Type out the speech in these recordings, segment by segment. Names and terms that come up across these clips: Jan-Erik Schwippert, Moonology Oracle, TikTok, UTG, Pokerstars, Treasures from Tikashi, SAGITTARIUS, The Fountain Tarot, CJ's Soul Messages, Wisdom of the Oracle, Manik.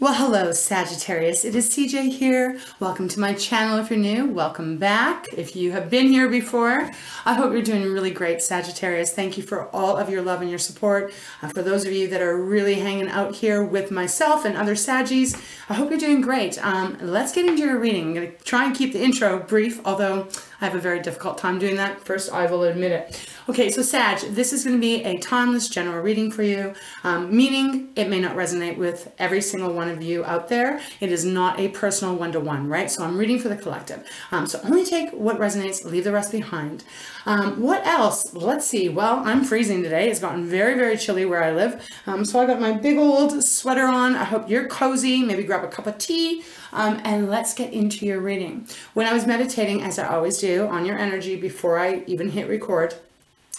Well, hello, Sagittarius. It is CJ here. Welcome to my channel if you're new. Welcome back. If you have been here before, I hope you're doing really great, Sagittarius. Thank you for all of your love and your support. For those of you that are really hanging out here with myself and other Saggies, I hope you're doing great. Let's get into your reading. I'm going to try and keep the intro brief, although I have a very difficult time doing that. First, I will admit it. Okay, so Sag, this is going to be a timeless general reading for you, meaning it may not resonate with every single one of you out there. It is not a personal one-to-one, right? So I'm reading for the collective. So only take what resonates, leave the rest behind. What else? Let's see. Well, I'm freezing today. It's gotten very, very chilly where I live. So I got my big old sweater on. I hope you're cozy. Maybe grab a cup of tea and let's get into your reading. When I was meditating, as I always do, on your energy before I even hit record,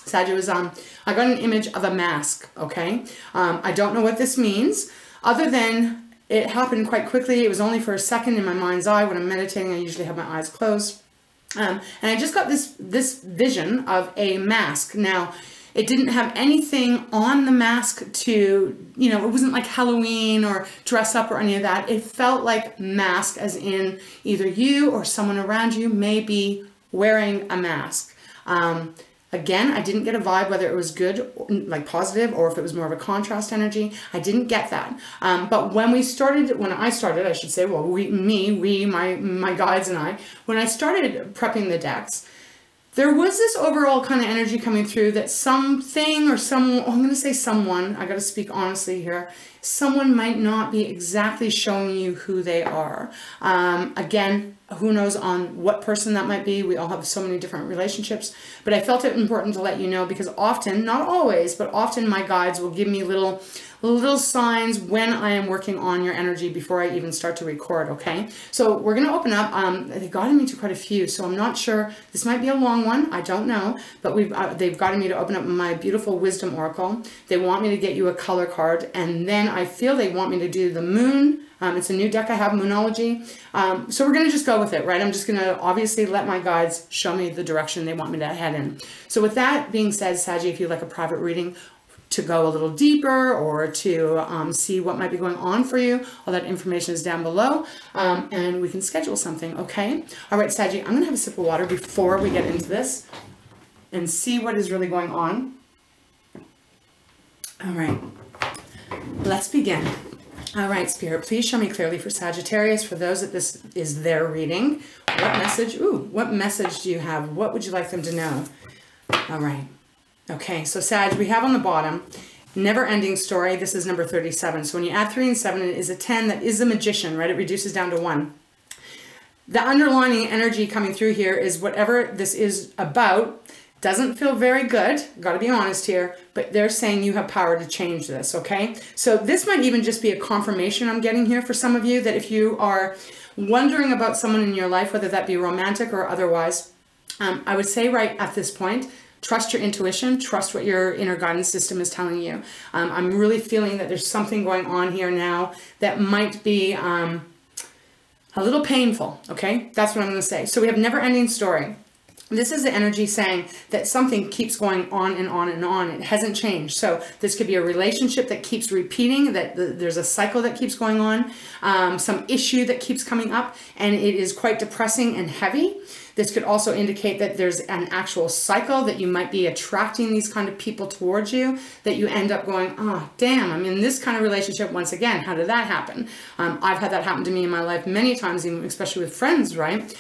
Sag, was I got an image of a mask. Okay, I don't know what this means other than it happened quite quickly. It was only for a second in my mind's eye. When I'm meditating, I usually have my eyes closed, and I just got this vision of a mask. Now, it didn't have anything on the mask to, you know, it wasn't like Halloween or dress up or any of that. It felt like mask, as in either you or someone around you may be wearing a mask. Again, I didn't get a vibe whether it was good, like positive, or if it was more of a contrast energy. I didn't get that. But when I started prepping the decks, there was this overall kind of energy coming through that something or someone, I'm going to say someone, I got to speak honestly here, someone might not be exactly showing you who they are. Again, who knows on what person that might be. We all have so many different relationships, but I felt it important to let you know because often, not always, but often my guides will give me little signs when I am working on your energy before I even start to record, okay? So we're going to open up. They've gotten me to quite a few, so I'm not sure. This might be a long one. I don't know, but they've gotten me to open up my beautiful Wisdom Oracle. They want me to get you a color card, and then I feel they want me to do the moon. It's a new deck I have, Moonology. So we're going to just go with it, right? I'm just going to obviously let my guides show me the direction they want me to head in. So with that being said, Sag, if you'd like a private reading, to go a little deeper or to see what might be going on for you, all that information is down below, and we can schedule something, okay? All right, Sag, I'm gonna have a sip of water before we get into this and see what is really going on. All right, let's begin. All right, Spirit, please show me clearly for Sagittarius, for those that this is their reading. What message do you have? What would you like them to know? All right. Okay, so Sag, we have on the bottom, never-ending story. This is number 37. So when you add 3 and 7, it is a 10. That is a magician, right? It reduces down to 1. The underlining energy coming through here is whatever this is about doesn't feel very good. Got to be honest here, but they're saying you have power to change this, okay? So this might even just be a confirmation I'm getting here for some of you that if you are wondering about someone in your life, whether that be romantic or otherwise, I would say right at this point, trust your intuition, trust what your inner guidance system is telling you. I'm really feeling that there's something going on here now that might be a little painful, okay? That's what I'm gonna say. So we have never-ending story. This is the energy saying that something keeps going on and on and on. It hasn't changed. So this could be a relationship that keeps repeating, that there's a cycle that keeps going on, some issue that keeps coming up, and it is quite depressing and heavy. This could also indicate that there's an actual cycle that you might be attracting these kind of people towards you, that you end up going, oh, damn, I'm in this kind of relationship once again. How did that happen? I've had that happen to me in my life many times, even especially with friends, right?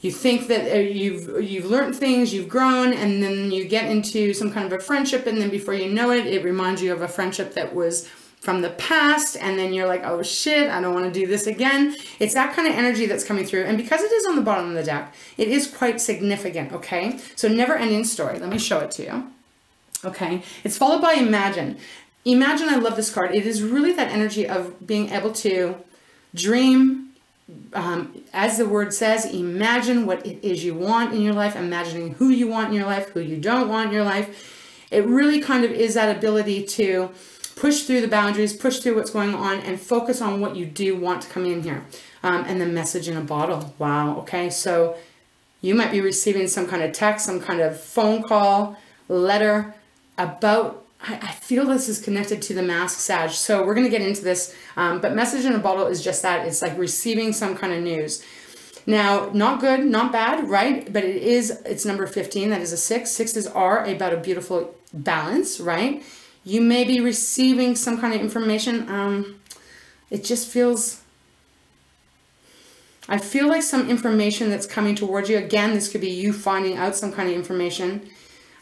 You think that you've learned things, you've grown, and then you get into some kind of a friendship, and then before you know it, it reminds you of a friendship that was from the past, and then you're like, oh shit, I don't want to do this again. It's that kind of energy that's coming through, and because it is on the bottom of the deck, it is quite significant, okay? So never-ending story. Let me show it to you, okay? It's followed by imagine. Imagine, I love this card. It is really that energy of being able to dream, as the word says, imagine what it is you want in your life, imagining who you want in your life, who you don't want in your life. It really kind of is that ability to push through the boundaries, push through what's going on, and focus on what you do want to come in here. And the message in a bottle. Wow. Okay. So you might be receiving some kind of text, some kind of phone call, letter about I feel this is connected to the Mask Sag. So we're going to get into this. But message in a bottle is just that. It's like receiving some kind of news. Now, not good, not bad, right? But it is, it's number 15. That is a 6. Sixes are about a beautiful balance, right? You may be receiving some kind of information. It just feels... I feel like some information that's coming towards you. Again, this could be you finding out some kind of information.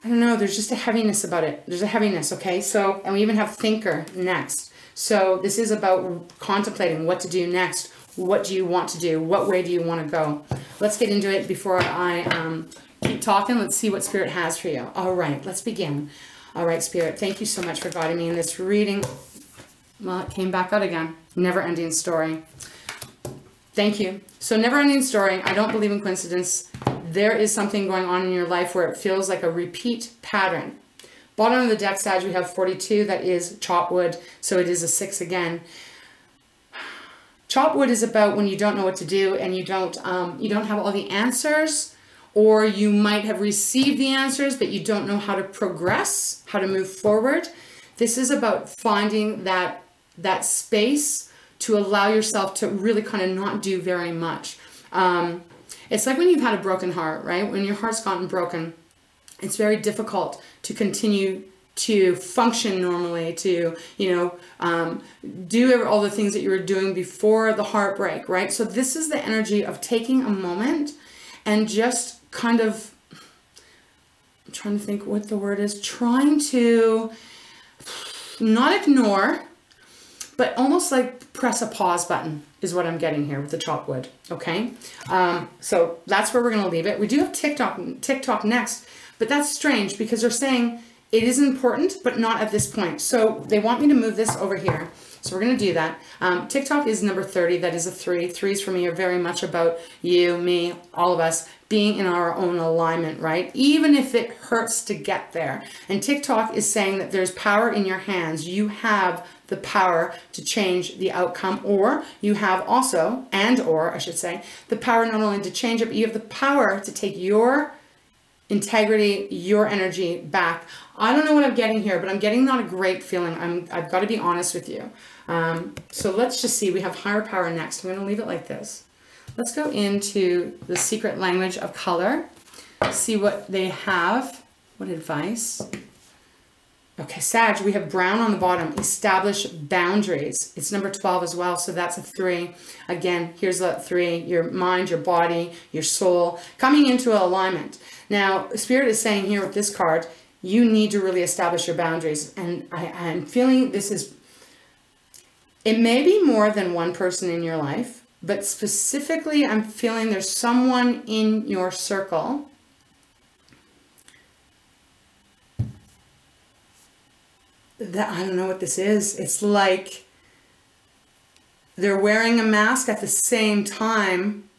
I don't know. There's just a heaviness about it. There's a heaviness, okay? So, and we even have Thinker next. So this is about contemplating what to do next. What do you want to do? What way do you want to go? Let's get into it before I keep talking. Let's see what Spirit has for you. All right, let's begin. All right, Spirit, thank you so much for guiding me in this reading. Well, it came back out again. Never-ending story. Thank you. So never-ending story. I don't believe in coincidence. There is something going on in your life where it feels like a repeat pattern. Bottom of the deck, Sag, we have 42. That is chop wood. So it is a 6 again. Chop wood is about when you don't know what to do and you don't have all the answers, or you might have received the answers, but you don't know how to progress, how to move forward. This is about finding that space to allow yourself to really kind of not do very much. It's like when you've had a broken heart, right? When your heart's gotten broken, it's very difficult to continue to function normally, to, you know, do all the things that you were doing before the heartbreak, right? So this is the energy of taking a moment and just kind of, I'm trying to think what the word is, trying to not ignore, but almost like press a pause button is what I'm getting here with the chop wood, okay? So that's where we're going to leave it. We do have TikTok next, but that's strange because they're saying it is important, but not at this point. So they want me to move this over here. So we're going to do that. TikTok is number 30. That is a 3. 3s for me are very much about you, me, all of us being in our own alignment, right? Even if it hurts to get there. And TikTok is saying that there's power in your hands. You have the power to change the outcome, or you have also, and or I should say, the power not only to change it, but you have the power to take your integrity, your energy back. I don't know what I'm getting here, but I'm getting not a great feeling. I've got to be honest with you. So let's just see. We have higher power next. I'm going to leave it like this. Let's go into the secret language of color. See what they have. What advice? Okay, Sag, we have brown on the bottom. Establish boundaries. It's number 12 as well, so that's a 3. Again, here's that 3. Your mind, your body, your soul. Coming into alignment. Now, Spirit is saying here with this card, you need to really establish your boundaries. And I'm feeling this is, it may be more than one person in your life, but specifically I'm feeling there's someone in your circle. That I don't know what this is. It's like they're wearing a mask at the same time.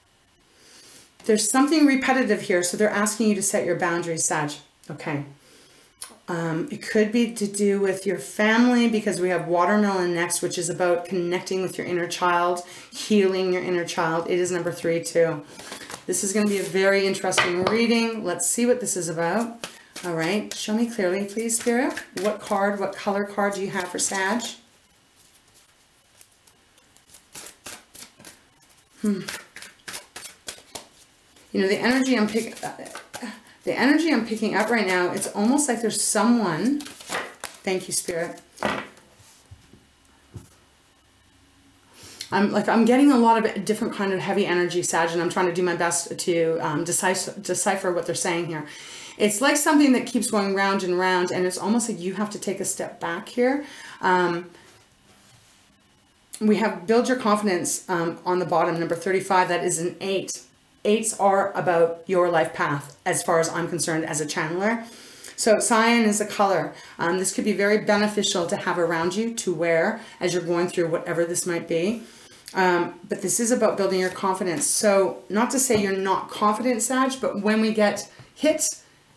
There's something repetitive here. So they're asking you to set your boundaries, Sag. Okay. It could be to do with your family, because we have watermelon next, which is about connecting with your inner child, healing your inner child. It is number 3 too. This is going to be a very interesting reading. Let's see what this is about. All right. Show me clearly, please, Spirit. What card, what color card do you have for Sag? You know, the energy I'm picking up right now, it's almost like there's someone. Thank you, Spirit. I'm getting a lot of different kind of heavy energy, Sag, and I'm trying to do my best to decipher what they're saying here. It's like something that keeps going round and round, and it's almost like you have to take a step back here. We have build your confidence on the bottom, number 35. That is an 8. 8s are about your life path, as far as I'm concerned, as a channeler. So cyan is a color. This could be very beneficial to have around you, to wear as you're going through whatever this might be. But this is about building your confidence. So not to say you're not confident, Sag, but when we get hit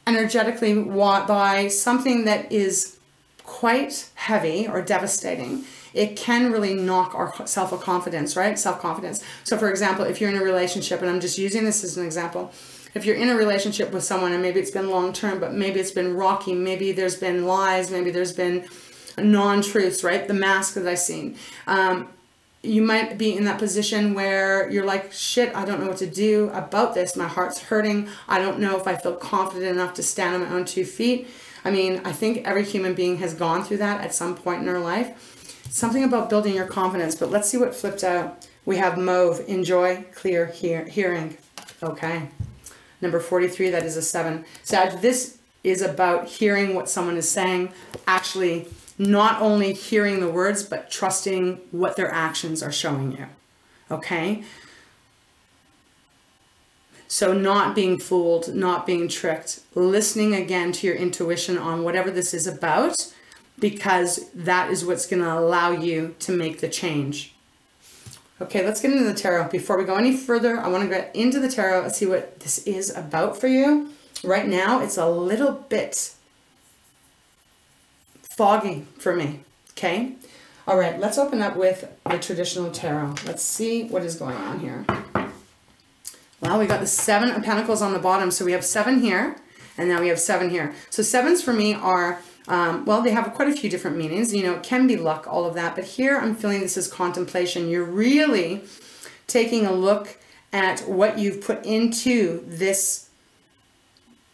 energetically by something that is quite heavy or devastating, it can really knock our self-confidence, right? Self-confidence. So for example, if you're in a relationship, and I'm just using this as an example, If you're in a relationship with someone and maybe it's been long-term, but maybe it's been rocky, maybe there's been lies, maybe there's been non-truths, right? The mask that I've seen. You might be in that position where you're like, shit, I don't know what to do about this. My heart's hurting. I don't know if I feel confident enough to stand on my own two feet. I mean, I think every human being has gone through that at some point in their life. Something about building your confidence, but let's see what flipped out. We have mauve, enjoy, clear, hearing. Okay. Number 43, that is a 7. So this is about hearing what someone is saying, actually not only hearing the words, but trusting what their actions are showing you. Okay. So not being fooled, not being tricked, listening again to your intuition on whatever this is about, because that is what's going to allow you to make the change. Okay, let's get into the tarot. Before we go any further, I want to get into the tarot and see what this is about for you. Right now, it's a little bit foggy for me, okay? All right, let's open up with the traditional tarot. Let's see what is going on here. Well, we got the 7 of Pentacles on the bottom. So we have 7 here, and now we have 7 here. So 7s for me are, well, they have quite a few different meanings. You know, it can be luck, all of that. But here I'm feeling this is contemplation. You're really taking a look at what you've put into this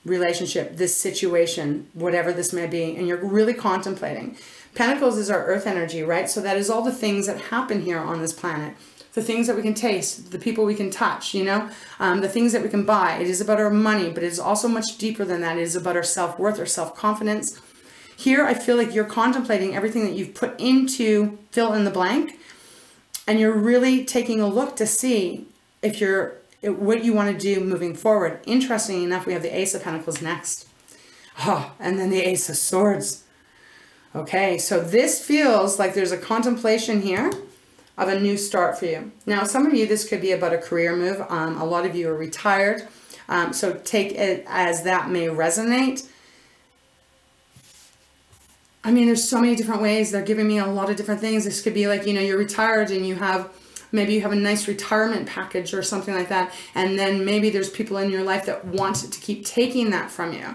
relationship, this situation, whatever this may be. And you're really contemplating. Pentacles is our earth energy, right? So that is all the things that happen here on this planet. The things that we can taste, the people we can touch, you know, the things that we can buy. It is about our money, but it is also much deeper than that. It is about our self-worth, our self-confidence. Here, I feel like you're contemplating everything that you've put into fill in the blank, and you're really taking a look to see if you're, what you want to do moving forward. Interestingly enough, we have the Ace of Pentacles next. Oh, and then the Ace of Swords. Okay, so this feels like there's a contemplation here of a new start for you. Now, some of you, this could be about a career move. A lot of you are retired. So take it as that may resonate. I mean, there's so many different ways. They're giving me a lot of different things. This could be like, you know, you're retired and you have, maybe you have a nice retirement package or something like that. And then maybe there's people in your life that want to keep taking that from you.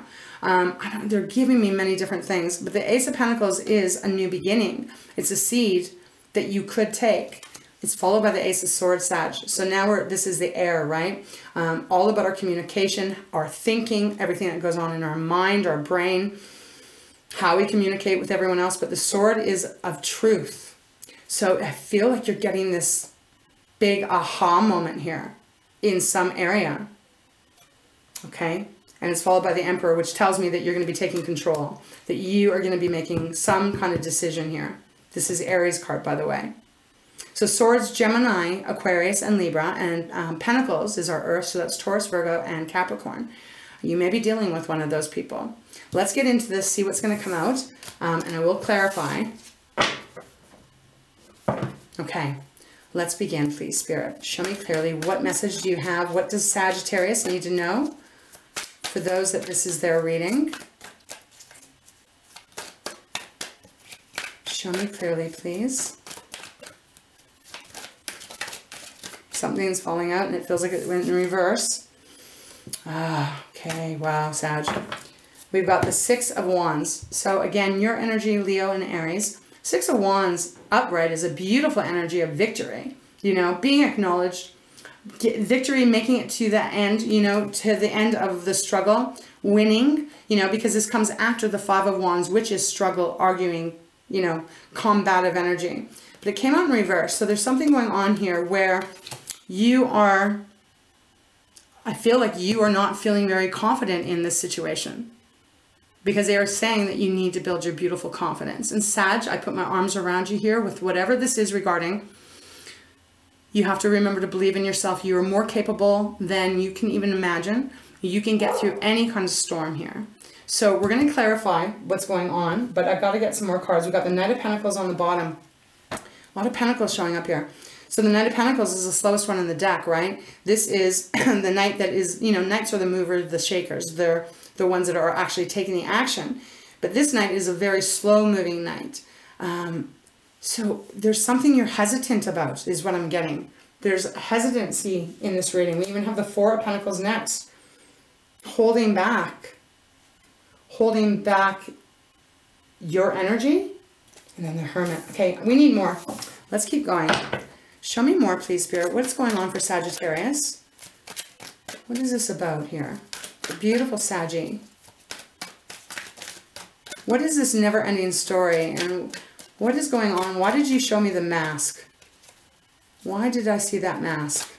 They're giving me many different things, but the Ace of Pentacles is a new beginning. It's a seed that you could take. It's followed by the Ace of Swords, Sag. So now we're, this is the air, right? All about our communication, our thinking, everything that goes on in our mind, our brain, how we communicate with everyone else. But the sword is of truth. So I feel like you're getting this big aha moment here in some area. Okay. And it's followed by the Emperor, which tells me that you're going to be taking control, that you are going to be making some kind of decision here. This is Aries card, by the way. So Swords, Gemini, Aquarius, and Libra, and Pentacles is our Earth, so that's Taurus, Virgo, and Capricorn. You may be dealing with one of those people. Let's get into this, see what's going to come out, and I will clarify. Okay, let's begin, please, Spirit. Show me clearly, what message do you have? What does Sagittarius need to know for those that this is their reading? Show me clearly, please. Something's falling out and it feels like it went in reverse. Ah, okay, wow, Sag. We've got the 6 of Wands. So again, your energy, Leo and Aries. 6 of Wands upright is a beautiful energy of victory. You know, being acknowledged, victory, making it to the end, you know, to the end of the struggle, winning, you know, because this comes after the 5 of Wands, which is struggle, arguing, you know, combative energy. But it came out in reverse. So there's something going on here where you are, I feel like you are not feeling very confident in this situation, because they are saying that you need to build your beautiful confidence. And Sag, I put my arms around you here with whatever this is regarding. You have to remember to believe in yourself. You are more capable than you can even imagine. You can get through any kind of storm here. So we're going to clarify what's going on, but I've got to get some more cards. We've got the Knight of Pentacles on the bottom. A lot of Pentacles showing up here. So the Knight of Pentacles is the slowest one in the deck, right? This is the Knight that is, you know, Knights are the movers, the shakers. They're the ones that are actually taking the action. But this Knight is a very slow-moving Knight. So there's something you're hesitant about is what I'm getting. There's hesitancy in this reading. We even have the 4 of Pentacles next. holding back your energy. And then the Hermit. Okay, we need more. Let's keep going. Show me more, please, Spirit. What's going on for Sagittarius? What is this about here? The beautiful Saggy. What is this never-ending story? And what is going on? Why did you show me the mask? Why did I see that mask?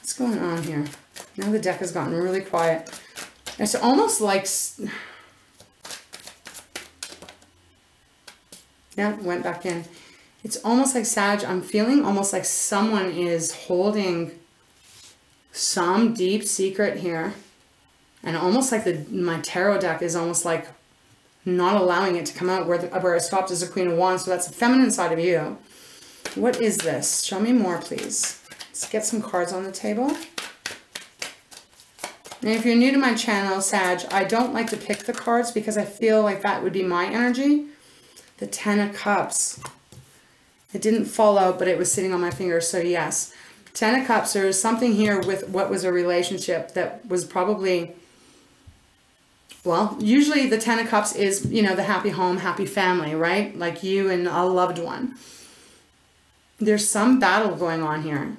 What's going on here? Now the deck has gotten really quiet. It's almost like... Yeah, went back in. It's almost like, Sag, I'm feeling almost like someone is holding some deep secret here. And almost like my tarot deck is almost like not allowing it to come out. Where it stopped is the Queen of Wands, so that's the feminine side of you. What is this? Show me more, please. Let's get some cards on the table. And if you're new to my channel, Sag, I don't like to pick the cards because I feel like that would be my energy. The Ten of Cups. It didn't fall out, but it was sitting on my finger, so yes. Ten of Cups, there is something here with what was a relationship that was probably, well, usually the Ten of Cups is, you know, the happy home, happy family, right? Like you and a loved one. There's some battle going on here.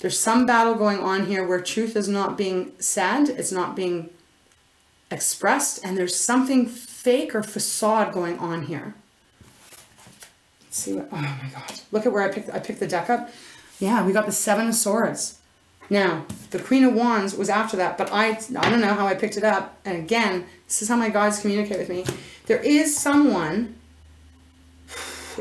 There's some battle going on here where truth is not being said, it's not being expressed, and there's something fake or facade going on here. Let's see what, oh my God. Look at where I picked the deck up. Yeah, we got the Seven of Swords. Now, the Queen of Wands was after that, but I don't know how I picked it up. And again, this is how my guides communicate with me. There is someone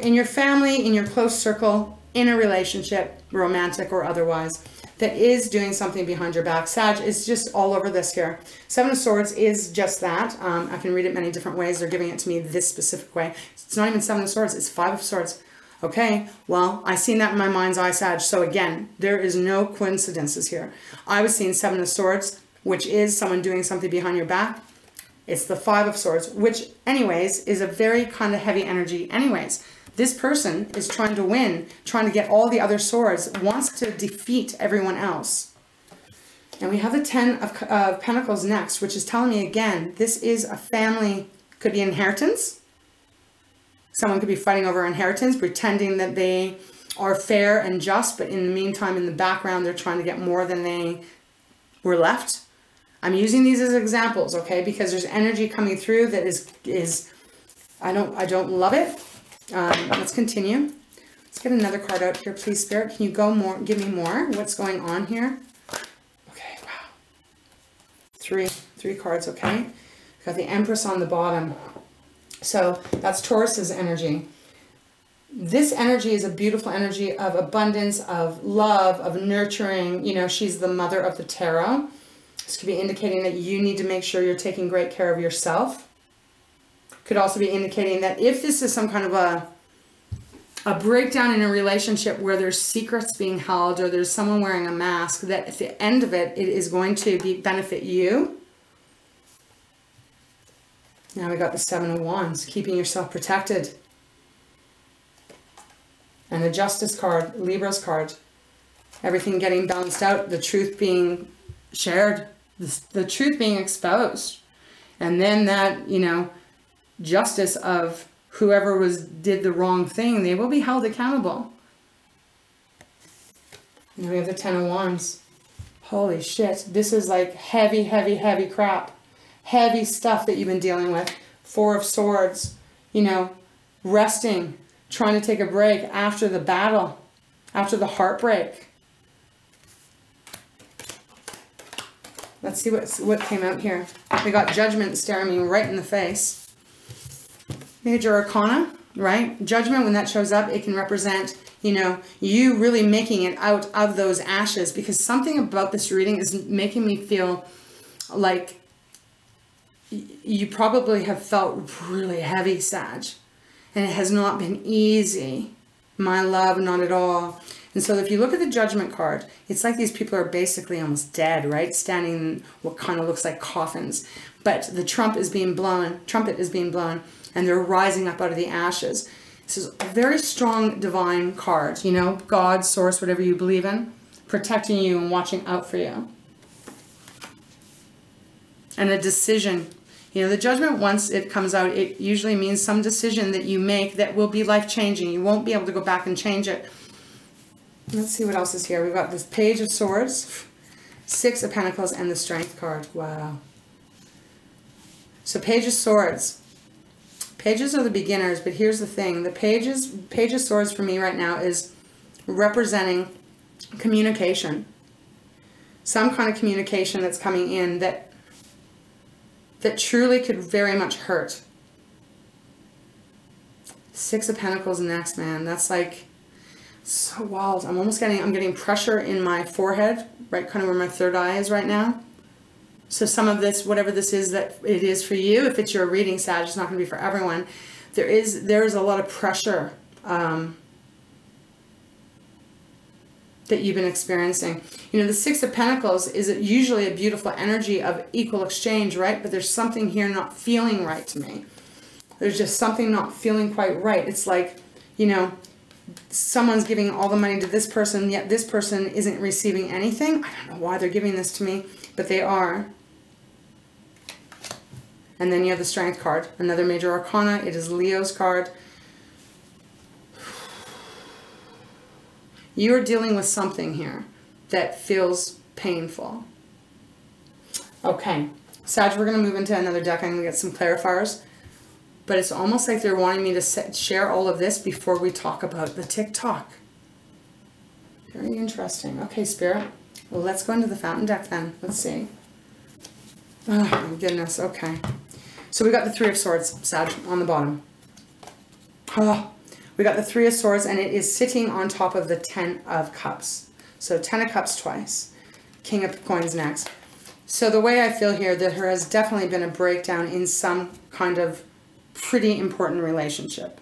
in your family, in your close circle, in a relationship, romantic or otherwise, that is doing something behind your back. Sag is just all over this here. Seven of Swords is just that. I can read it many different ways. They're giving it to me this specific way. It's not even Seven of Swords. It's Five of Swords. Okay, well, I seen that in my mind's eye, Sag. So again, there is no coincidences here. I was seeing Seven of Swords, which is someone doing something behind your back. It's the Five of Swords, which anyways is a very kind of heavy energy anyways. This person is trying to win, trying to get all the other swords, wants to defeat everyone else. And we have the Ten of Pentacles next, which is telling me again, this is a family, could be inheritance. Someone could be fighting over inheritance, pretending that they are fair and just, but in the meantime, in the background, they're trying to get more than they were left. I'm using these as examples, okay, because there's energy coming through that is I don't love it. Let's continue. Let's get another card out here, please, Spirit. Can you go more? Give me more. What's going on here? Okay, wow. Three cards, okay. Got the Empress on the bottom. So that's Taurus's energy. This energy is a beautiful energy of abundance, of love, of nurturing. You know, she's the mother of the tarot. This could be indicating that you need to make sure you're taking great care of yourself. Could also be indicating that if this is some kind of a breakdown in a relationship where there's secrets being held or there's someone wearing a mask, that at the end of it, it is going to benefit you. Now we got the Seven of Wands, keeping yourself protected. And the Justice card, Libra's card. Everything getting balanced out, the truth being shared, the truth being exposed. And then that, you know, justice of whoever did the wrong thing, they will be held accountable. And we have the Ten of Wands. Holy shit, this is like heavy, heavy, heavy crap. Heavy stuff that you've been dealing with. Four of Swords, you know, resting, trying to take a break after the battle, after the heartbreak. Let's see what came out here. We got Judgment staring me right in the face. Major Arcana, right? Judgment, when that shows up, it can represent, you know, you really making it out of those ashes, because something about this reading is making me feel like you probably have felt really heavy, Sag, and it has not been easy. My love, not at all. And so if you look at the Judgment card, it's like these people are basically almost dead, right? Standing in what kind of looks like coffins, but the trumpet is being blown. And they're rising up out of the ashes. This is very strong divine cards, you know, God, source, whatever you believe in, protecting you and watching out for you. And a decision. You know, the judgment, once it comes out, it usually means some decision that you make that will be life-changing. You won't be able to go back and change it. Let's see what else is here. We've got this Page of Swords, Six of Pentacles, and the Strength card. Wow. So Page of Swords. Pages are the beginners, but here's the thing. The Page of Swords for me right now is representing communication. Some kind of communication that's coming in that truly could very much hurt. Six of Pentacles next, man. That's like so wild. I'm getting pressure in my forehead, right, kind of where my third eye is right now. So some of this, whatever this is that it is for you, if it's your reading, Sag, it's not going to be for everyone. There is a lot of pressure that you've been experiencing. You know, the Six of Pentacles is usually a beautiful energy of equal exchange, right? But there's something here not feeling right to me. There's just something not feeling quite right. It's like, you know, someone's giving all the money to this person, yet this person isn't receiving anything. I don't know why they're giving this to me, but they are. And then you have the Strength card, another major arcana. It is Leo's card. You are dealing with something here that feels painful. Okay, Sag, we're going to move into another deck. I'm going to get some clarifiers. But it's almost like they're wanting me to share all of this before we talk about the TikTok. Very interesting. Okay, Spirit. Well, let's go into the Fountain deck then. Let's see. Oh, my goodness. Okay. So we got the Three of Swords, Sag, on the bottom. Oh. We got the Three of Swords, and it is sitting on top of the Ten of Cups. So Ten of Cups twice. King of Coins next. So the way I feel here, that there has definitely been a breakdown in some kind of pretty important relationship,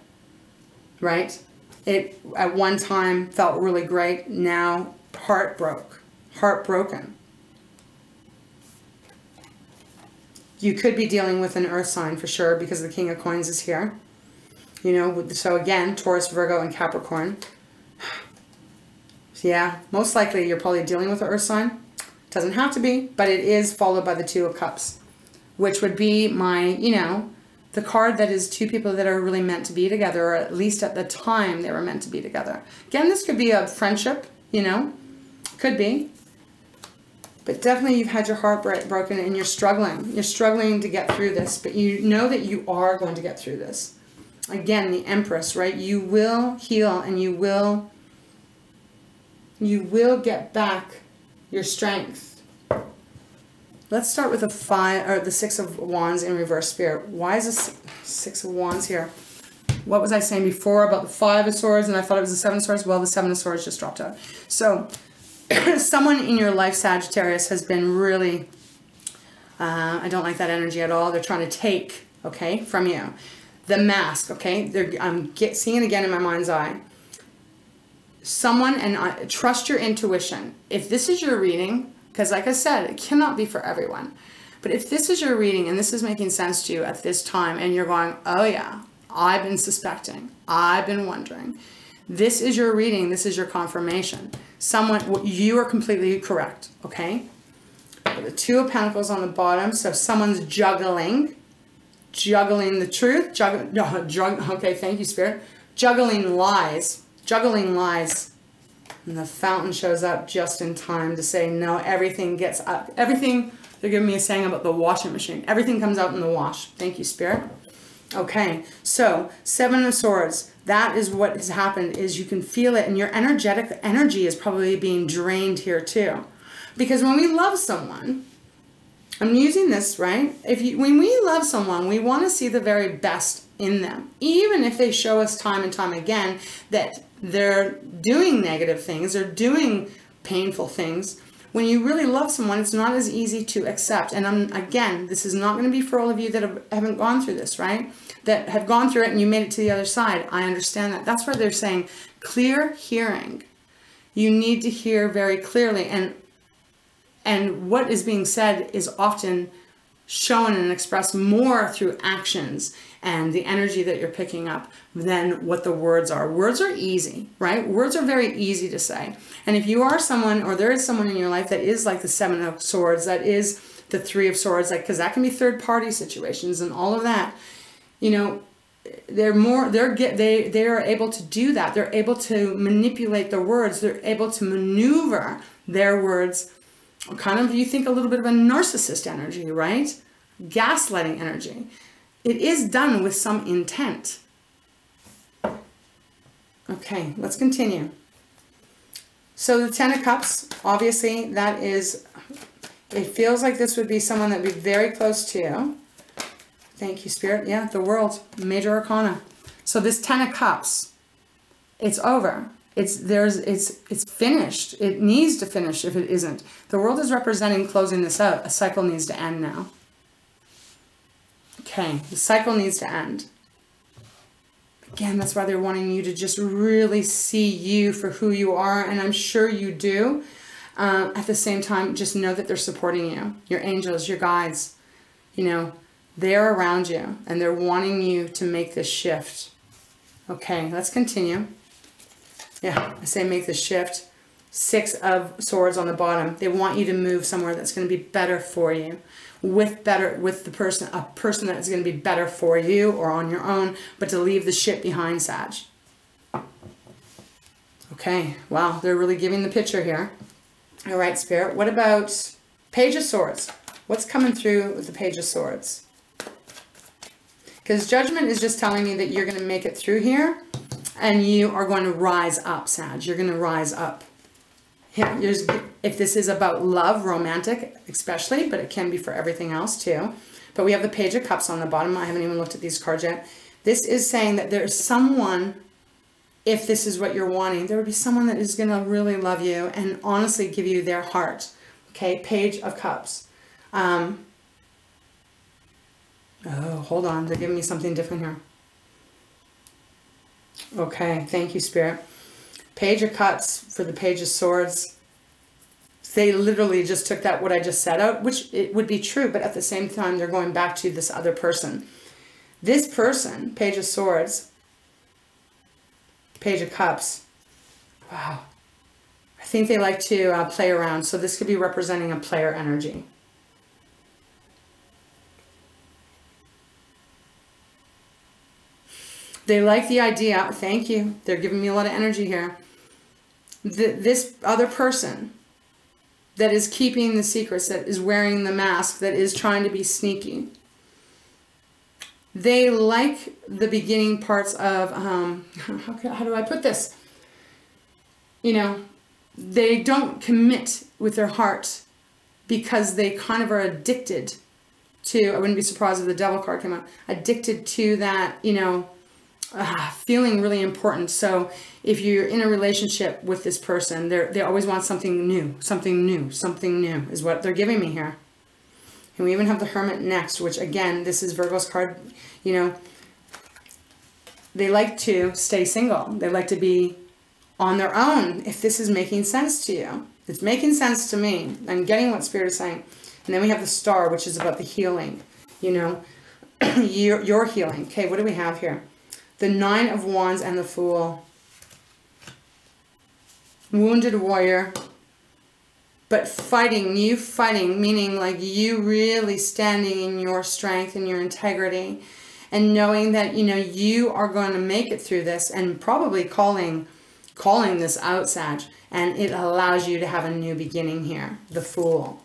right? It, at one time, felt really great. Now, heartbroken. You could be dealing with an earth sign for sure, because the King of Coins is here. You know, so again, Taurus, Virgo, and Capricorn. Yeah, most likely you're probably dealing with an earth sign. Doesn't have to be, but it is followed by the Two of Cups, which would be my, you know, the card that is two people that are really meant to be together, or at least at the time they were meant to be together. Again, this could be a friendship, you know, could be. But definitely you've had your heart broken and you're struggling. You're struggling to get through this, but you know that you are going to get through this. Again, the Empress, right? You will heal and you will get back your strength. Let's start with the Six of Wands in reverse, Spirit. Why is this Six of Wands here? What was I saying before about the Five of Swords and I thought it was the Seven of Swords? Well, the Seven of Swords just dropped out. So someone in your life, Sagittarius, has been really, I don't like that energy at all. They're trying to take, okay, from you. The Mask, okay? I'm seeing it again in my mind's eye. Someone, and trust your intuition. If this is your reading, because like I said, it cannot be for everyone. But if this is your reading and this is making sense to you at this time and you're going, oh yeah, I've been suspecting, I've been wondering. This is your reading, this is your confirmation. Someone, you are completely correct, okay? The Two of Pentacles on the bottom, so someone's juggling the truth, okay, thank you, Spirit, juggling lies, and the Fountain shows up just in time to say, no, everything gets up, everything, they're giving me a saying about the washing machine, everything comes out in the wash, thank you, Spirit. Okay, so Seven of Swords, that is what has happened, is you can feel it, and your energy is probably being drained here too, because when we love someone, I'm using this, right? When we love someone, we want to see the very best in them. Even if they show us time and time again that they're doing negative things, they're doing painful things. When you really love someone, it's not as easy to accept. And again, this is not going to be for all of you that haven't gone through this, right? That have gone through it and you made it to the other side. I understand that. That's why they're saying clear hearing. You need to hear very clearly. And what is being said is often shown and expressed more through actions and the energy that you're picking up than what the words are. Words are easy, right? Words are very easy to say. And if you are someone, or there is someone in your life that is like the Seven of Swords, that is the Three of Swords, like, because that can be third party situations and all of that, you know, they are able to do that. They're able to manipulate the words. They're able to maneuver their words. Kind of, you think, a little bit of a narcissist energy, right? Gaslighting energy. It is done with some intent. Okay, let's continue. So the Ten of Cups, obviously, that is, it feels like this would be someone that would be very close to you. Thank you, Spirit. Yeah, the World, Major Arcana. So this Ten of Cups, it's over. It's finished. It needs to finish if it isn't. The World is representing closing this out. A cycle needs to end now. Okay, the cycle needs to end. Again, that's why they're wanting you to just really see you for who you are, and I'm sure you do. At the same time, just know that they're supporting you. Your angels, your guides, you know, they're around you, and they're wanting you to make this shift. Okay, let's continue. Yeah, I say make the shift. Six of Swords on the bottom. They want you to move somewhere that's going to be better for you, with a person that's going to be better for you or on your own, but to leave the shit behind, Sag. Okay, wow, they're really giving the picture here. All right, Spirit. What about Page of Swords? What's coming through with the Page of Swords? Because Judgment is just telling me that you're going to make it through here. And you are going to rise up, Sag. You're going to rise up. Yeah, if this is about love, romantic especially, but it can be for everything else too. But we have the Page of Cups on the bottom. I haven't even looked at these cards yet. This is saying that there's someone, if this is what you're wanting, there would be someone that is going to really love you and honestly give you their heart. Okay, Page of Cups. Oh, hold on. They're giving me something different here. Okay, thank you, Spirit. Page of Cups for the Page of Swords. They literally just took that, what I just said out, which it would be true, but at the same time, they're going back to this other person. This person, Page of Swords, Page of Cups. Wow. I think they like to play around, so this could be representing a player energy. They like the idea. Thank you. They're giving me a lot of energy here. This other person that is keeping the secrets, that is wearing the mask, that is trying to be sneaky. They like the beginning parts of, how do I put this? You know, they don't commit with their heart because they kind of are addicted to, I wouldn't be surprised if the Devil card came out, addicted to that, you know, feeling really important. So if you're in a relationship with this person, they always want something new, something new, something new is what they're giving me here. And we even have the Hermit next, which again, this is Virgo's card. You know, they like to stay single. They like to be on their own. If this is making sense to you, it's making sense to me. I'm getting what Spirit is saying. And then we have the Star, which is about the healing, you know, your healing. Okay. What do we have here? The Nine of Wands and the Fool. Wounded warrior. But fighting, you fighting, meaning like you really standing in your strength and your integrity and knowing that, you know, you are going to make it through this and probably calling this out, Sag. And it allows you to have a new beginning here, the Fool.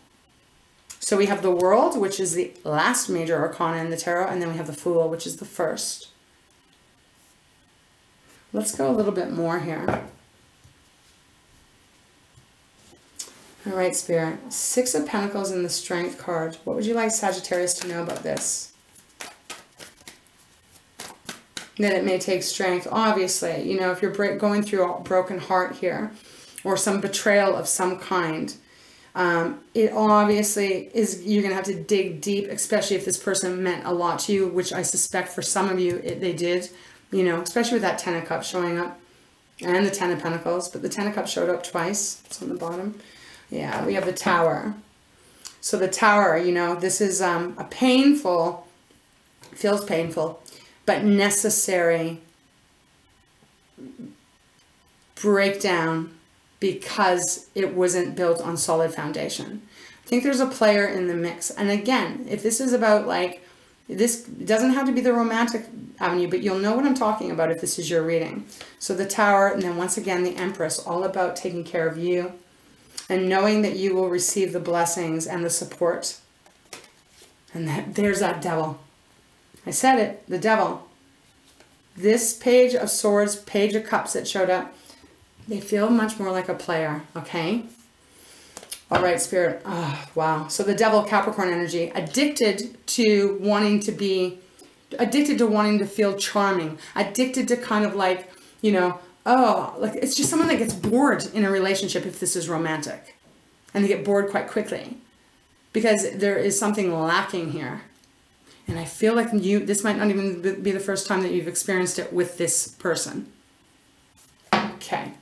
So we have the World, which is the last major arcana in the tarot, and then we have the Fool, which is the first. Let's go a little bit more here. All right, Spirit. Six of Pentacles in the Strength card. What would you like Sagittarius to know about this? That it may take strength, obviously. You know, if you're going through a broken heart here or some betrayal of some kind, it obviously is, you're going to have to dig deep, especially if this person meant a lot to you, which I suspect for some of you they did. You know, especially with that Ten of Cups showing up and the Ten of Pentacles, but the Ten of Cups showed up twice. It's on the bottom. Yeah, we have the Tower. So the Tower, you know, this is a painful, feels painful, but necessary breakdown because it wasn't built on solid foundation. I think there's a player in the mix. And again, if this is about like, this doesn't have to be the romantic avenue, but you'll know what I'm talking about if this is your reading. So the Tower, and then once again, the Empress, all about taking care of you and knowing that you will receive the blessings and the support. And that, there's that Devil. I said it, the Devil. This Page of Swords, Page of Cups that showed up, they feel much more like a player, okay? All right, Spirit. Oh, wow. So the Devil, Capricorn energy, addicted to wanting to feel charming, addicted to kind of like, you know, oh, like it's just someone that gets bored in a relationship if this is romantic. And they get bored quite quickly because there is something lacking here. And I feel like you, this might not even be the first time that you've experienced it with this person. Okay.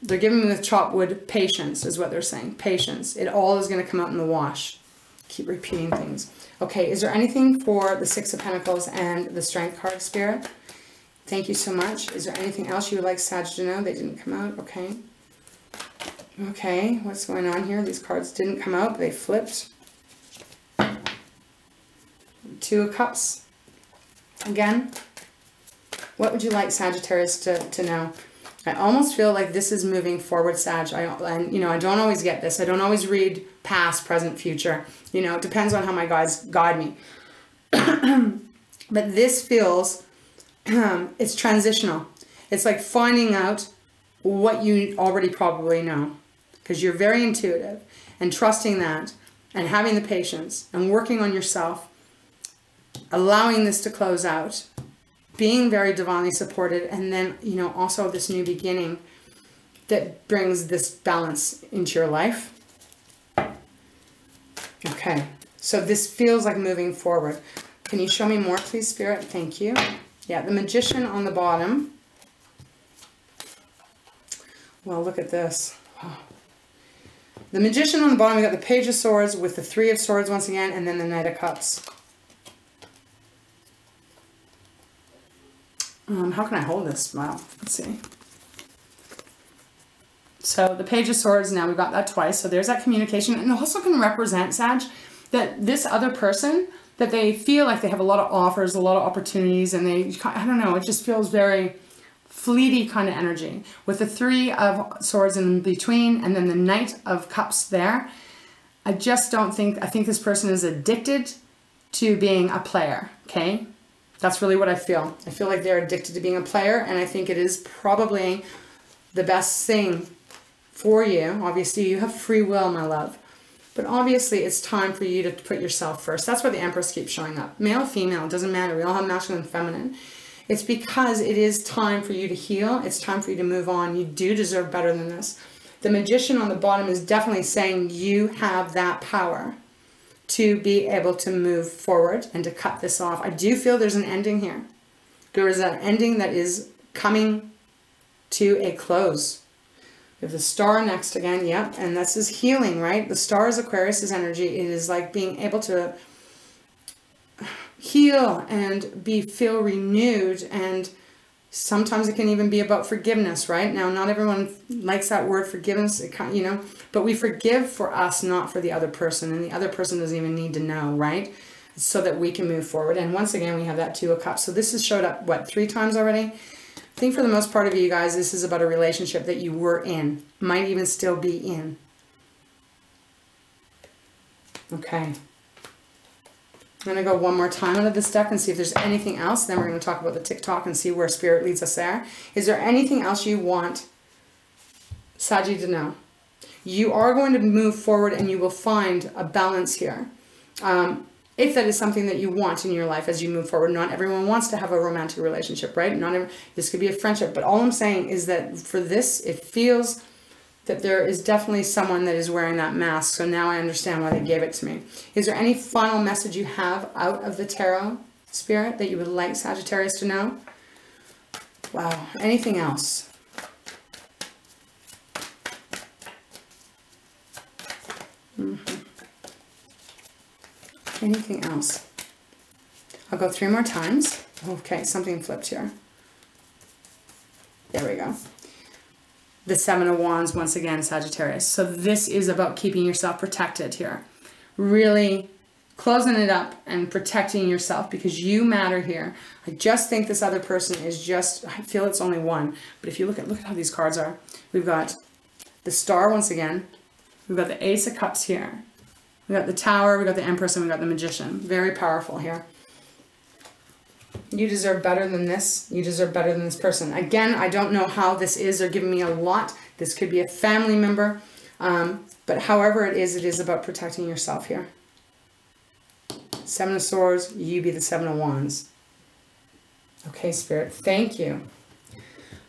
They're giving me the chopped wood, patience is what they're saying. Patience. It all is going to come out in the wash. Keep repeating things. Okay, is there anything for the Six of Pentacles and the Strength card, Spirit? Thank you so much. Is there anything else you would like Sag to know? They didn't come out. Okay. Okay, what's going on here? These cards didn't come out. They flipped. Two of Cups. Again, what would you like Sagittarius to know? I almost feel like this is moving forward, Sag. I don't always get this. I don't always read past, present, future. You know, it depends on how my guides guide me. But this feels, it's transitional. It's like finding out what you already probably know. Because you're very intuitive. And trusting that. And having the patience. And working on yourself. Allowing this to close out. Being very divinely supported, and then, you know, also this new beginning that brings this balance into your life. Okay, so this feels like moving forward. Can you show me more, please, Spirit? Thank you. Yeah, the Magician on the bottom. Well, look at this. Oh. The Magician on the bottom, we got the Page of Swords with the Three of Swords once again, and then the Knight of Cups. How can I hold this? Wow, let's see. So the Page of Swords, now we've got that twice. So there's that communication. And it also can represent, Sag, that this other person, that they feel like they have a lot of offers, a lot of opportunities, and they, I don't know, it just feels very fleety kind of energy. With the Three of Swords in between, and then the Knight of Cups there, I just don't think, I think this person is addicted to being a player, okay? That's really what I feel. I feel like they're addicted to being a player, and I think it is probably the best thing for you. Obviously, you have free will, my love. But obviously, it's time for you to put yourself first. That's why the Empress keeps showing up. Male, female, doesn't matter. We all have masculine and feminine. It's because it is time for you to heal. It's time for you to move on. You do deserve better than this. The Magician on the bottom is definitely saying you have that power to be able to move forward and to cut this off. I do feel there's an ending here. There is an ending that is coming to a close. We have the Star next again, yep. And this is healing, right? The Star is Aquarius' energy. It is like being able to heal and feel renewed. And sometimes it can even be about forgiveness, right? Now, not everyone likes that word forgiveness, you know, but we forgive for us, not for the other person. And the other person doesn't even need to know, right? So that we can move forward. And once again, we have that Two of Cups. So this has showed up, what, 3 times already? I think for the most part of you guys, this is about a relationship that you were in, might even still be in. Okay. I'm going to go one more time out of this deck and see if there's anything else. Then we're going to talk about the TikTok and see where Spirit leads us there. Is there anything else you want Sagi to know? You are going to move forward and you will find a balance here. If that is something that you want in your life as you move forward. Not everyone wants to have a romantic relationship, right? Not every, this could be a friendship. But all I'm saying is that for this, it feels that there is definitely someone that is wearing that mask. So now I understand why they gave it to me. Is there any final message you have out of the tarot, Spirit, that you would like Sagittarius to know? Wow. Anything else? Anything else? I'll go three more times. Okay, something flipped here. There we go. The Seven of Wands, once again, Sagittarius. So this is about keeping yourself protected here. Really closing it up and protecting yourself because you matter here. I just think this other person is just, I feel it's only one. But if you look at how these cards are. We've got the Star once again. We've got the Ace of Cups here. We've got the Tower, we've got the Empress, and we've got the Magician. Very powerful here. You deserve better than this. You deserve better than this person. Again, I don't know how this is. They're giving me a lot. This could be a family member. But however it is about protecting yourself here. Seven of Swords, you be the Seven of Wands. Okay, Spirit, thank you.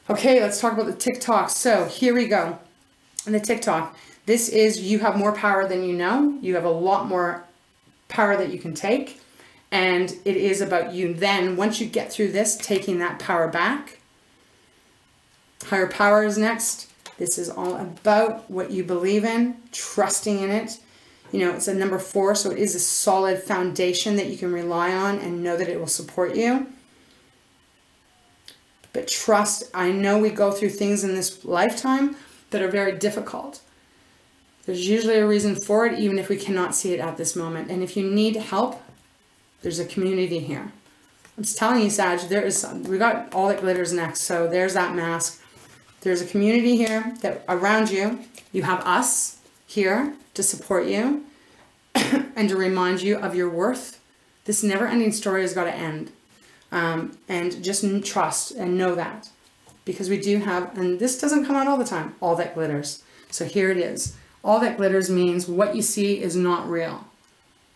Okay, let's talk about the TikTok. So here we go. And the TikTok. This is, you have more power than you know. You have a lot more power that you can take. And it is about you then, once you get through this, taking that power back. Higher power is next. This is all about what you believe in, trusting in it. You know, it's a number 4, so it is a solid foundation that you can rely on and know that it will support you. But trust, I know we go through things in this lifetime that are very difficult. There's usually a reason for it, even if we cannot see it at this moment. And if you need help, there's a community here. I'm just telling you, Sag, there is some, we got all that glitters next. So there's that mask. There's a community here that around you. You have us here to support you and to remind you of your worth. This never-ending story has got to end. And just trust and know that. Because we do have, and this doesn't come out all the time, all that glitters. So here it is. All that glitters means what you see is not real.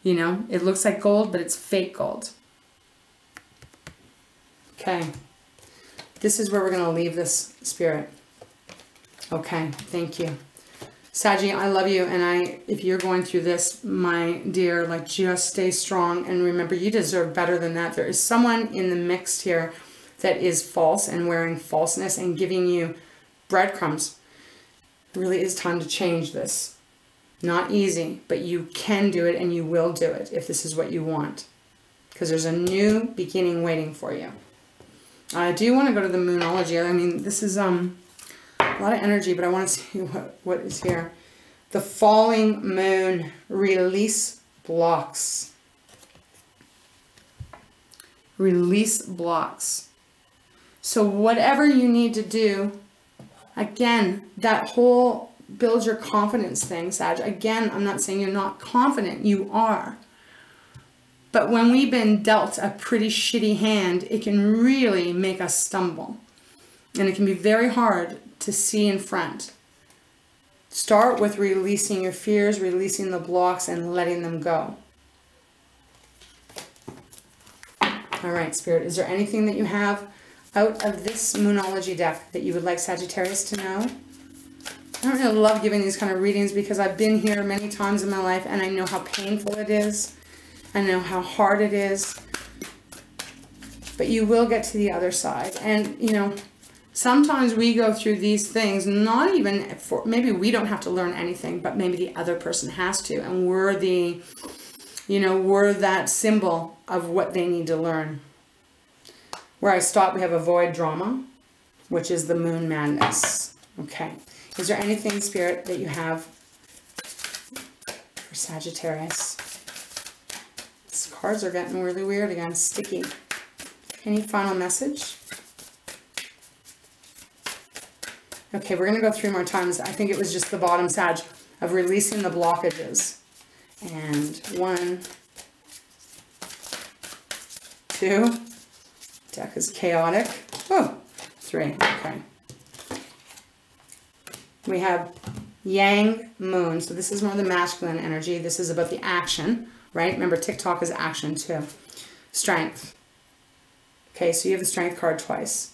You know, it looks like gold, but it's fake gold. Okay. This is where we're going to leave this, Spirit. Okay. Thank you. Saggy, I love you. And if you're going through this, my dear, like just stay strong. And remember, you deserve better than that. There is someone in the mix here that is false and wearing falseness and giving you breadcrumbs. It really is time to change this. Not easy, but you can do it and you will do it if this is what you want. Because there's a new beginning waiting for you. I do want to go to the Moonology. I mean, this is a lot of energy, but I want to see what is here. The Falling Moon, Release Blocks. Release blocks. So whatever you need to do, again, that whole build your confidence thing, Sag. Again, I'm not saying you're not confident. You are. But when we've been dealt a pretty shitty hand, it can really make us stumble. And it can be very hard to see in front. Start with releasing your fears, releasing the blocks, and letting them go. All right, Spirit, is there anything that you have out of this Moonology deck that you would like Sagittarius to know? I don't really love giving these kind of readings because I've been here many times in my life and I know how painful it is. I know how hard it is. But you will get to the other side. And, you know, sometimes we go through these things, not even for, maybe we don't have to learn anything, but maybe the other person has to. And we're the, you know, we're that symbol of what they need to learn. Where I stop, we have avoid drama, which is the moon madness. Okay. Is there anything, Spirit, that you have for Sagittarius? These cards are getting really weird again. Sticky. Any final message? Okay, we're going to go 3 more times. I think it was just the bottom, Sag, of releasing the blockages. And 1, 2... Deck is chaotic. Oh, 3. Okay. We have Yang Moon. So this is more of the masculine energy. This is about the action, right? Remember, TikTok is action too. Strength. Okay, so you have the Strength card twice.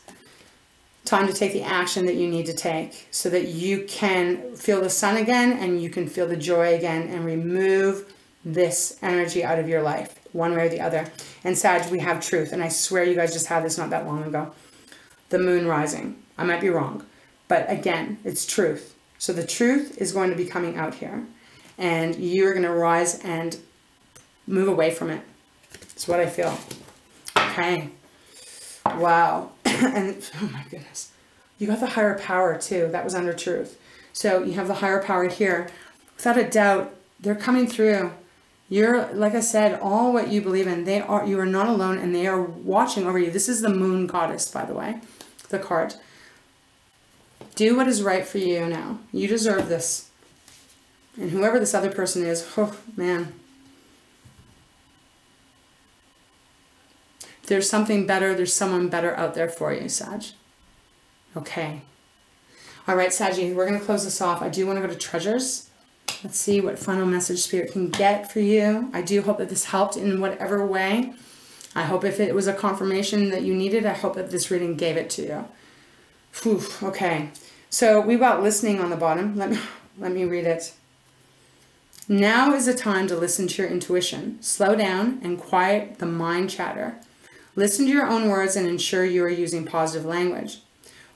Time to take the action that you need to take so that you can feel the sun again and you can feel the joy again and remove this energy out of your life, one way or the other. And Sag, we have truth. And I swear you guys just had this not that long ago. The moon rising. I might be wrong. But again, it's truth. So the truth is going to be coming out here. And you're going to rise and Move away from it. That's what I feel. Okay. Wow. And oh my goodness. You got the higher power too. That was under truth. So you have the higher power here. Without a doubt, they're coming through. You're, like I said, all what you believe in, they are, you are not alone, and they are watching over you. This is the moon goddess, by the way, the card. Do what is right for you now. You deserve this. And whoever this other person is, oh man. There's something better. There's someone better out there for you, Sag. Okay. All right, Saggy, we're going to close this off. I do want to go to Treasures. Let's see what final message Spirit can get for you. I do hope that this helped in whatever way. I hope if it was a confirmation that you needed, I hope that this reading gave it to you. Whew, okay. So we've got listening on the bottom. Let me read it. Now is the time to listen to your intuition. Slow down and quiet the mind chatter. Listen to your own words and ensure you are using positive language.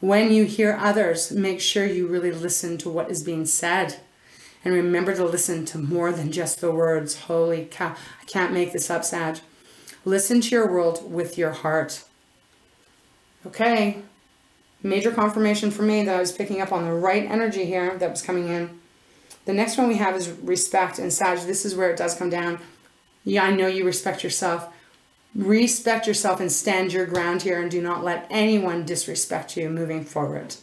When you hear others, make sure you really listen to what is being said. And remember to listen to more than just the words. Holy cow. I can't make this up, Sag. Listen to your world with your heart. Okay. Major confirmation for me that I was picking up on the right energy here that was coming in. The next one we have is respect. And Sag, this is where it does come down. Yeah, I know you respect yourself. Respect yourself and stand your ground here and do not let anyone disrespect you moving forward.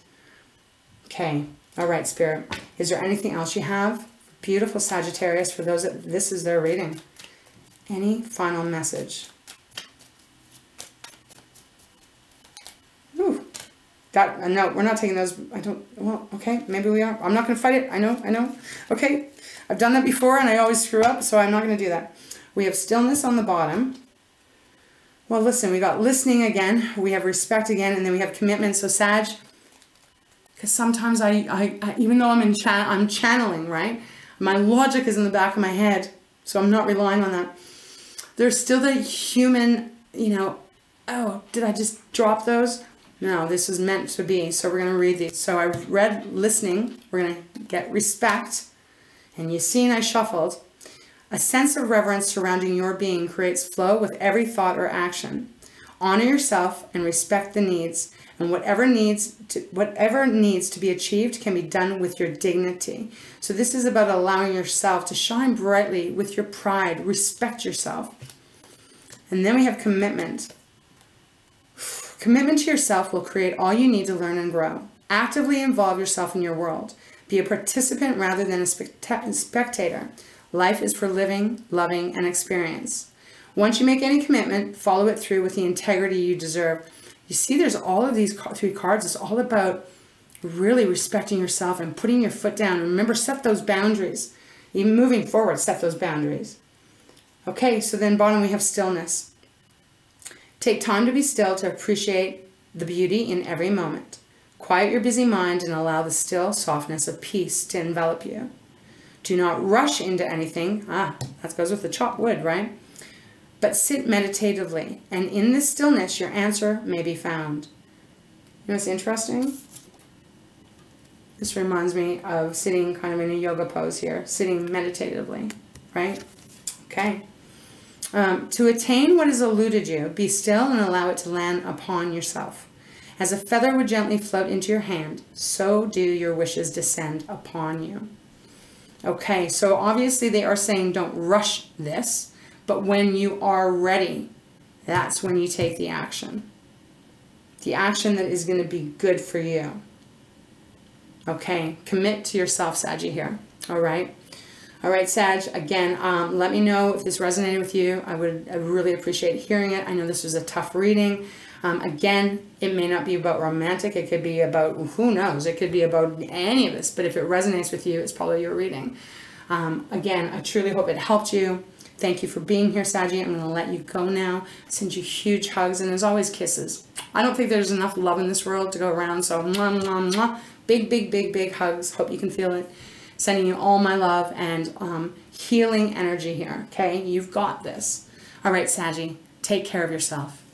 Okay. All right, Spirit. Is there anything else you have? Beautiful Sagittarius, for those that this is their reading. Any final message? Ooh, that, no, we're not taking those. I don't, well, okay, maybe we are. I'm not going to fight it. I know. Okay, I've done that before and I always screw up, so I'm not going to do that. We have stillness on the bottom. Well, listen, we got listening again. We have respect again, and then we have commitment. So Sag, because sometimes I even though I'm channeling, right? My logic is in the back of my head, so I'm not relying on that. There's still the human, you know, oh, did I just drop those? No, this is meant to be, so we're going to read these. So I read listening, we're going to get respect, and you've seen I shuffled. A sense of reverence surrounding your being creates flow with every thought or action. Honor yourself and respect the needs. And whatever needs to be achieved can be done with your dignity. So this is about allowing yourself to shine brightly with your pride. Respect yourself. And then we have commitment. Commitment to yourself will create all you need to learn and grow. Actively involve yourself in your world. Be a participant rather than a spectator. Life is for living, loving, and experience. Once you make any commitment, follow it through with the integrity you deserve. You see, there's all of these three cards. It's all about really respecting yourself and putting your foot down. Remember, set those boundaries. Even moving forward, set those boundaries. Okay, so then bottom we have stillness. Take time to be still to appreciate the beauty in every moment. Quiet your busy mind and allow the still softness of peace to envelop you. Do not rush into anything. Ah, that goes with the chopped wood, right? But sit meditatively, and in this stillness, your answer may be found. You know what's interesting? This reminds me of sitting kind of in a yoga pose here, sitting meditatively, right? Okay. To attain what has eluded you, be still and allow it to land upon yourself. As a feather would gently float into your hand, so do your wishes descend upon you. Okay, so obviously they are saying don't rush this. But when you are ready, that's when you take the action. The action that is going to be good for you. Okay, commit to yourself, Saggy, here. All right. All right, Sag, again, let me know if this resonated with you. I really appreciate hearing it. I know this was a tough reading. Again, it may not be about romantic. It could be about, who knows, it could be about any of this. But if it resonates with you, it's probably your reading. Again, I truly hope it helped you. Thank you for being here, Saggy. I'm going to let you go now. I send you huge hugs and, as always, kisses. I don't think there's enough love in this world to go around, so mwah, mwah, mwah. Big, big, big, big hugs. Hope you can feel it. Sending you all my love and healing energy here, okay? You've got this. All right, Saggy, take care of yourself.